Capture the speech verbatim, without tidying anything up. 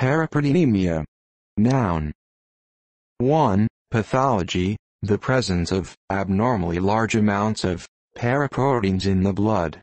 Paraproteinemia. Noun. one. Pathology, the presence of abnormally large amounts of paraproteins in the blood.